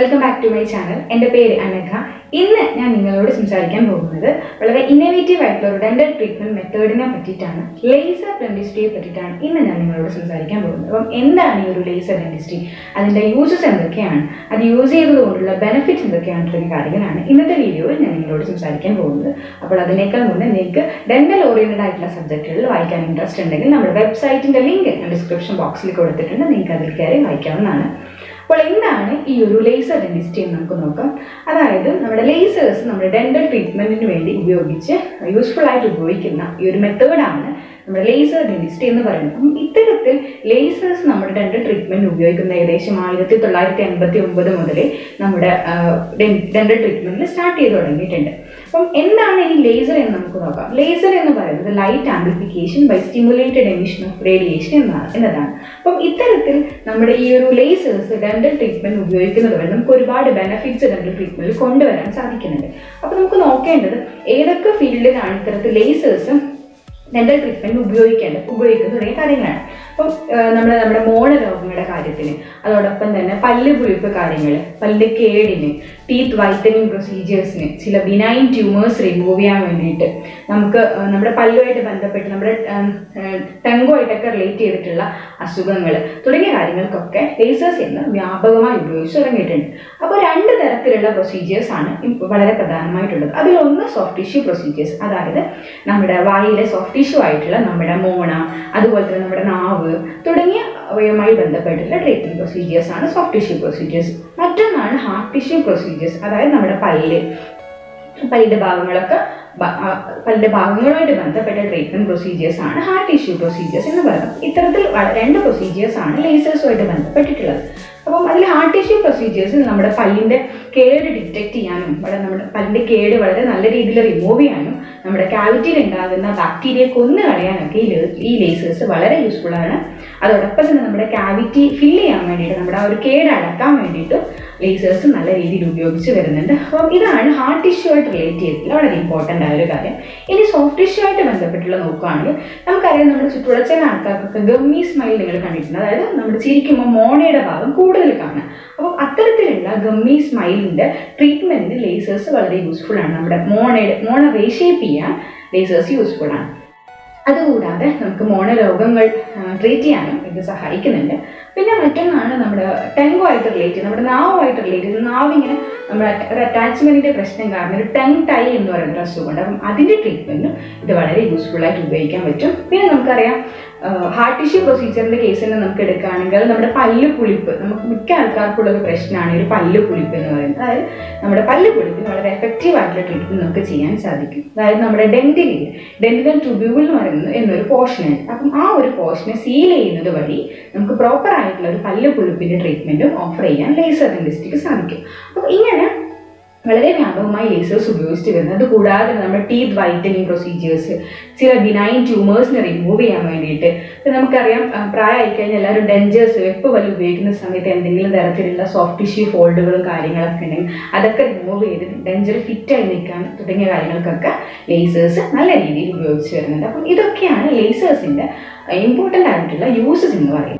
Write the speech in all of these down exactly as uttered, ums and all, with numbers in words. Welcome back to my channel. എൻ്റെ പേര് അനഘ. ഇന്ന് ഞാൻ നിങ്ങളോട് സംസാരിക്കാൻ പോകുന്നത് വളരെ ഇന്നോവേറ്റീവ് ആയിട്ടുള്ള ഡെന്റൽ ട്രീറ്റ്മെൻറ്റ് മെത്തേഡിനെ പറ്റിയിട്ടാണ്, ലേസർ ഡെന്റിസ്ട്രിയെ പറ്റിയിട്ടാണ് ഇന്ന് ഞാൻ നിങ്ങളോട് സംസാരിക്കാൻ പോകുന്നത്. അപ്പം എന്താണ് ഈ ഒരു ലേസർ ഡെന്റിസ്ട്രി, അതിൻ്റെ യൂസസ് എന്തൊക്കെയാണ്, അത് യൂസ് ചെയ്തതുകൊണ്ടുള്ള ബെനിഫിറ്റ്സ് എന്തൊക്കെയാണെന്നുള്ള കാര്യങ്ങളാണ് ഇന്നത്തെ വീഡിയോയിൽ ഞാൻ നിങ്ങളോട് സംസാരിക്കാൻ പോകുന്നത്. അപ്പോൾ അതിനേക്കാൾ മുന്നേ നിങ്ങൾക്ക് ഡെന്റൽ ഓറിയൻറ്റഡ് ആയിട്ടുള്ള സബ്ജക്റ്റുകളിൽ വായിക്കാൻ ഇൻട്രസ്റ്റ് ഉണ്ടെങ്കിൽ നമ്മുടെ വെബ്സൈറ്റിൻ്റെ ലിങ്ക് ഞാൻ ഡിസ്ക്രിപ്ഷൻ ബോക്സിൽ കൊടുത്തിട്ടുണ്ട്, നിങ്ങൾക്ക് അതിൽ കയറി വായിക്കാവുന്നതാണ്. അപ്പോൾ എന്താണ് ഈ ഒരു ലേസർ ഡെന്റിസ്ട്രി എന്ന് നമുക്ക് നോക്കാം. അതായത് നമ്മുടെ ലേസേഴ്സ് നമ്മുടെ ഡെന്റൽ ട്രീറ്റ്മെൻറ്റിന് വേണ്ടി ഉപയോഗിച്ച് യൂസ്ഫുള്ളായിട്ട് ഉപയോഗിക്കുന്ന ഈ ഒരു മെത്തേഡാണ് നമ്മുടെ ലേസർ ഡെന്റിസ്ട്രി എന്ന് പറയുന്നത്. അപ്പം ഇത്തരത്തിൽ ലേസേഴ്സ് നമ്മുടെ ഡെന്റൽ ട്രീറ്റ്മെൻറ്റിന് ഉപയോഗിക്കുന്ന ഏകദേശം ആയിരത്തി തൊള്ളായിരത്തി എൺപത്തി ഒമ്പത് മുതൽ നമ്മുടെ ഡെന്റൽ ട്രീറ്റ്മെൻറ്റിൽ സ്റ്റാർട്ട് ചെയ്ത് തുടങ്ങിയിട്ടുണ്ട്. അപ്പം എന്താണ് ഈ ലേസർ എന്ന് നമുക്ക് നോക്കാം. ലേസർ എന്ന് പറയുന്നത് light amplification by stimulated emission of radiation എന്നാണ് എന്നതാണ്. അപ്പം ഇത്തരത്തിൽ നമ്മുടെ ഈ ഒരു ലേസേഴ്സ് ഡെന്റൽ ട്രീറ്റ്മെൻറ്റ് ഉപയോഗിക്കുന്നത് വഴി നമുക്ക് ഒരുപാട് ബെനഫിറ്റ്സ് ഡെന്റൽ ട്രീറ്റ്മെൻറ്റിൽ കൊണ്ടുവരാൻ സാധിക്കുന്നുണ്ട്. അപ്പോൾ നമുക്ക് നോക്കേണ്ടത് ഏതൊക്കെ ഫീൽഡിലാണ് ഇത്തരത്തിൽ ലേസേഴ്സ് ഡെന്റൽ ട്രീറ്റ്മെൻറ്റ് ഉപയോഗിക്കേണ്ടത് ഉപയോഗിക്കുന്നത് തുടങ്ങിയ കാര്യങ്ങളാണ്. അപ്പം നമ്മൾ നമ്മുടെ മോണ രോഗങ്ങളുടെ കാര്യത്തിന്, അതോടൊപ്പം തന്നെ പല്ല് പുഴുപ്പ് കാര്യങ്ങൾ, പല്ല് കേടിന്, ടീത്ത് വൈറ്റനിങ് പ്രൊസീജിയേഴ്സിന്, ചില ബിനൈൻ ട്യൂമേഴ്സ് റിമൂവ് ചെയ്യാൻ വേണ്ടിയിട്ട്, നമുക്ക് നമ്മുടെ പല്ലുമായിട്ട് ബന്ധപ്പെട്ട് നമ്മുടെ ടങ്കുമായിട്ടൊക്കെ റിലേറ്റ് ചെയ്തിട്ടുള്ള അസുഖങ്ങൾ തുടങ്ങിയ കാര്യങ്ങൾക്കൊക്കെ ലേസേഴ്സ് ഇന്ന് വ്യാപകമായി ഉപയോഗിച്ച് തുടങ്ങിയിട്ടുണ്ട്. അപ്പോൾ രണ്ട് തരത്തിലുള്ള പ്രൊസീജിയേഴ്സാണ് ഇപ്പോൾ വളരെ പ്രധാനമായിട്ടുള്ളത്. അതിലൊന്ന് സോഫ്റ്റ് ടിഷ്യൂ പ്രൊസീജിയേഴ്സ്, അതായത് നമ്മുടെ വായിലെ സോഫ്റ്റ് ടിഷ്യൂ ആയിട്ടുള്ള നമ്മുടെ മോണ, അതുപോലെ തന്നെ നമ്മുടെ നാവ് തുടങ്ങിയ അവയുമായി ബന്ധപ്പെട്ടുള്ള ട്രീറ്റ്മെൻറ്റ് പ്രൊസീജിയേഴ്സ് ആണ് സോഫ്റ്റ് ടിഷ്യൂ പ്രൊസീജിയേഴ്സ്. മറ്റൊന്നാണ് ഹാർഡ് ടിഷ്യൂ പ്രൊസീജിയേഴ്സ്, അതായത് നമ്മുടെ പല്ല് പല്ലിൻ്റെ ഭാഗങ്ങളൊക്കെ പല്ലിൻ്റെ ഭാഗങ്ങളുമായിട്ട് ബന്ധപ്പെട്ട ട്രീറ്റ്മെൻറ്റ് പ്രൊസീജിയേഴ്സ് ആണ് ഹാർഡ് ടിഷ്യൂ പ്രൊസീജിയേഴ്സ് എന്ന് പറയുന്നത്. ഇത്തരത്തിൽ രണ്ട് പ്രൊസീജിയേഴ്സ് ആണ് ലേസേഴ്സുമായിട്ട് ബന്ധപ്പെട്ടിട്ടുള്ളത്. അപ്പം അതിൽ ഹാർഡ് ടിഷ്യൂ പ്രൊസീജിയേഴ്സിൽ നമ്മുടെ പല്ലിൻ്റെ കേട് ഡിറ്റക്റ്റ് ചെയ്യാനും വളരെ നമ്മുടെ പല്ലിൻ്റെ കേട് വളരെ നല്ല രീതിയിൽ റിമൂവ് ചെയ്യാനും നമ്മുടെ ക്യാവിറ്റിയിൽ ഉണ്ടാകുന്ന ബാക്ടീരിയ കൊന്നു കളയാനൊക്കെ ഈ ലേസേഴ്സ് വളരെ യൂസ്ഫുള്ളാണ്. അതോടൊപ്പം തന്നെ നമ്മുടെ ക്യാവിറ്റി ഫിൽ ചെയ്യാൻ വേണ്ടിയിട്ട്, നമ്മുടെ ആ ഒരു കേട് അടക്കാൻ വേണ്ടിയിട്ട് ലേസേഴ്സ് നല്ല രീതിയിൽ ഉപയോഗിച്ച് വരുന്നുണ്ട്. അപ്പം ഇതാണ് ഹാർഡ് ടിഷ്യൂ ആയിട്ട് റിലേറ്റ് ചെയ്തിട്ടുള്ള വളരെ ഇമ്പോർട്ടൻ്റ് ആയൊരു കാര്യം. ഇനി സോഫ്റ്റ് ടിഷ്യൂ ആയിട്ട് ബന്ധപ്പെട്ടുള്ള നോക്കുകയാണെങ്കിൽ നമുക്കറിയാം, നമ്മുടെ ചുറ്റുള്ള ചില ആൾക്കാർക്കൊക്കെ ഗമ്മി സ്മൈൽ നിങ്ങൾ കണ്ടിട്ടുണ്ട്, അതായത് നമ്മൾ ചിരിക്കുമ്പോൾ മോണയുടെ ഭാഗം കൂടുതൽ കാണാം. അപ്പം അത്തരത്തിലുള്ള ഗമ്മി സ്മൈലിൻ്റെ ട്രീറ്റ്മെൻറ്റിന് ലേസേഴ്സ് വളരെ യൂസ്ഫുള്ളാണ്. നമ്മുടെ മോണയുടെ മോണ റീഷേപ്പ് ചെയ്യാൻ ലേസേഴ്സ് യൂസ്ഫുള്ളാണ്. അതുകൂടാതെ നമുക്ക് മോണരോഗങ്ങൾ ട്രീറ്റ് ചെയ്യാനും ഇത് സഹായിക്കുന്നുണ്ട്. പിന്നെ മറ്റൊന്നാണ് നമ്മുടെ ടങ്കുമായിട്ട് റിലേറ്റ് ചെയ്ത് നമ്മുടെ നാവുമായിട്ട് റിലേറ്റ് ചെയ്ത് നാവിങ്ങനെ നമ്മുടെ ഒരു അറ്റാച്ച്മെൻറ്റിൻ്റെ പ്രശ്നം കാരണം ഒരു ടങ് ടൈ എന്ന് പറയുന്ന അസുഖമുണ്ട്. അപ്പം അതിൻ്റെ ട്രീറ്റ്മെൻറ്റും ഇത് വളരെ യൂസ്ഫുള്ളായിട്ട് ഉപയോഗിക്കാൻ പറ്റും. പിന്നെ നമുക്കറിയാം ഹാർഡ് ടിഷ്യൂ പ്രൊസീജിയറിൻ്റെ കേസിൽ നമുക്ക് എടുക്കുകയാണെങ്കിൽ നമ്മുടെ പല്ല് പുളിപ്പ് നമുക്ക് മിക്ക ആൾക്കാർക്കുള്ളൊരു പ്രശ്നമാണ് ഒരു പല്ല് പുളിപ്പ് എന്ന് പറയുന്നത്. അതായത് നമ്മുടെ പല്ല് പുളിപ്പിന് വളരെ എഫക്റ്റീവായിട്ടുള്ള ട്രീറ്റ്മെൻറ്റ് നമുക്ക് ചെയ്യാൻ സാധിക്കും. അതായത് നമ്മുടെ ഡെന്റിനിൽ ഡെന്റൽ ട്യൂബ്യൂൾ എന്ന് പറയുന്നത് എന്നൊരു പോർഷനുണ്ട്. അപ്പം ആ ഒരു പോർഷനെ സീൽ ചെയ്യുന്നത് വഴി നമുക്ക് പ്രോപ്പറായിട്ടുള്ള ഒരു പല്ല് പുളിപ്പിൻ്റെ ട്രീറ്റ്മെൻറ്റും ഓഫർ ചെയ്യാൻ ലേസർ ഡെന്റിസ്റ്റിക്ക് സാധിക്കും. അപ്പം ഇങ്ങനെ വളരെ വ്യാപകമായി ലേസേഴ്സ് ഉപയോഗിച്ചിട്ട് വരുന്നത്. അതുകൂടാതെ നമ്മുടെ ടീത്ത് വൈറ്റനിങ് പ്രൊസീജിയേഴ്സ്, ചില ബിനൈൻ ട്യൂമേഴ്സിനെ റിമൂവ് ചെയ്യാൻ വേണ്ടിയിട്ട്, ഇപ്പം നമുക്കറിയാം പ്രായമായി കഴിഞ്ഞാൽ എല്ലാവരും ഡെഞ്ചേഴ്സ് വെപ്പ് പല്ല് ഉപയോഗിക്കുന്ന സമയത്ത് എന്തെങ്കിലും തരത്തിലുള്ള സോഫ്റ്റ് ടിഷ്യൂ ഫോൾഡുകളും കാര്യങ്ങളൊക്കെ ഉണ്ടെങ്കിൽ അതൊക്കെ റിമൂവ് ചെയ്ത് ഡെഞ്ചർ ഫിറ്റായി നിൽക്കാൻ തുടങ്ങിയ കാര്യങ്ങൾക്കൊക്കെ ലേസേഴ്സ് നല്ല രീതിയിൽ ഉപയോഗിച്ച് വരുന്നുണ്ട്. അപ്പം ഇതൊക്കെയാണ് ലേസേഴ്സിൻ്റെ ഇമ്പോർട്ടൻ്റ് ആയിട്ടുള്ള യൂസസ് എന്ന് പറയുന്നത്.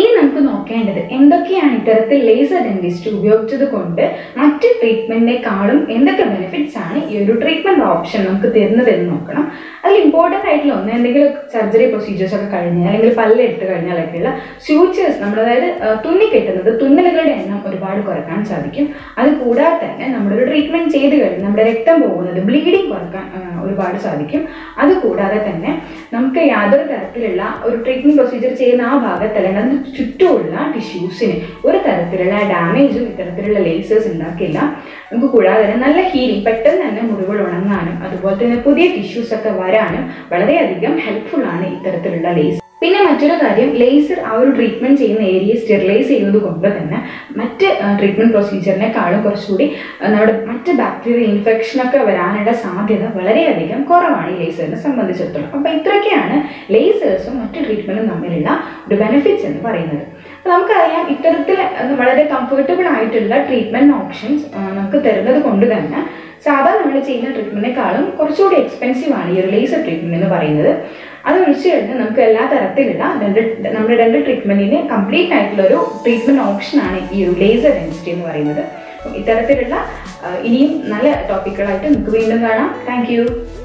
ഇനി നമുക്ക് നോക്കേണ്ടത് എന്തൊക്കെയാണ് ഇത്തരത്തിൽ ലേസർ ഡെന്റിസ്റ്റ് ഉപയോഗിച്ചത് കൊണ്ട് മറ്റ് ട്രീറ്റ്മെൻറ്റിനേക്കാളും എന്തൊക്കെ ബെനിഫിറ്റ്സ് ആണ് ഈ ഒരു ട്രീറ്റ്മെൻറ്റ് ഓപ്ഷൻ നമുക്ക് തരുന്നതെന്ന് നോക്കണം. അതിൽ ഇമ്പോർട്ടൻ്റ് ആയിട്ടുള്ള ഒന്ന്, എന്തെങ്കിലും സർജറി പ്രൊസീജിയേഴ്സ് ഒക്കെ കഴിഞ്ഞാൽ അല്ലെങ്കിൽ പല്ലെടുത്ത് കഴിഞ്ഞാലൊക്കെയുള്ള സ്യൂച്ചേഴ്സ് നമ്മൾ, അതായത് തുന്നിക്കെട്ടുന്നത് തുന്നലുകളുടെ എണ്ണം ഒരുപാട് കുറക്കാൻ സാധിക്കും. അത് കൂടാതെ തന്നെ നമ്മളൊരു ട്രീറ്റ്മെൻറ്റ് ചെയ്ത് കഴിഞ്ഞാൽ നമ്മുടെ രക്തം പോകുന്നത് ബ്ലീഡിങ് കുറക്കാൻ ഒരുപാട് സാധിക്കും. അതുകൂടാതെ തന്നെ നമുക്ക് യാതൊരു തരത്തിലുള്ള ഒരു ട്രീറ്റ്മെൻറ്റ് പ്രൊസീജിയർ ചെയ്യുന്ന ആ ഭാഗത്ത് അല്ലെങ്കിൽ ചുറ്റുമുള്ള ടിഷ്യൂസിന് ഒരു തരത്തിലുള്ള ഡാമേജും ഇത്തരത്തിലുള്ള ലേസേഴ്സ് ഉണ്ടാക്കില്ല. നമുക്ക് കൂടാതെ തന്നെ നല്ല ഹീലിംഗ്, പെട്ടെന്ന് തന്നെ മുറിവുകൾ ഉണങ്ങാനും അതുപോലെ തന്നെ പുതിയ ടിഷ്യൂസൊക്കെ വരാനും വളരെയധികം ഹെൽപ്ഫുള്ളാണ് ഇത്തരത്തിലുള്ള ലേസർ. പിന്നെ മറ്റൊരു കാര്യം, ലേസർ ആ ഒരു ട്രീറ്റ്മെൻറ്റ് ചെയ്യുന്ന ഏരിയ സ്റ്റെറിലൈസ് ചെയ്യുന്നത് കൊണ്ട് തന്നെ മറ്റ് ട്രീറ്റ്മെൻറ്റ് പ്രൊസീജിയറിനേക്കാളും കുറച്ചുകൂടി നമ്മുടെ മറ്റ് ബാക്ടീരിയൽ ഇൻഫെക്ഷനൊക്കെ വരാനുള്ള സാധ്യത വളരെയധികം കുറവാണ് ഈ ലേസറിനെ സംബന്ധിച്ചിടത്തോളം. അപ്പോൾ ഇത്രയൊക്കെയാണ് ലേസേഴ്സും മറ്റ് ട്രീറ്റ്മെൻറ്റും തമ്മിലുള്ള ഒരു ബെനിഫിറ്റ്സ് എന്ന് പറയുന്നത്. അപ്പോൾ നമുക്കറിയാം ഇത്തരത്തിൽ വളരെ കംഫർട്ടബിൾ ആയിട്ടുള്ള ട്രീറ്റ്മെൻറ്റ് ഓപ്ഷൻസ് നമുക്ക് തരുന്നത് കൊണ്ട് തന്നെ സാധാരണ നമ്മൾ ചെയ്യുന്ന ട്രീറ്റ്മെൻറ്റിനേക്കാളും കുറച്ചുകൂടി എക്സ്പെൻസീവാണ് ഈ ഒരു ലേസർ ട്രീറ്റ്മെൻറ്റ് എന്ന് പറയുന്നത്. That is the complete treatment option. Laser dentistry. Thank you.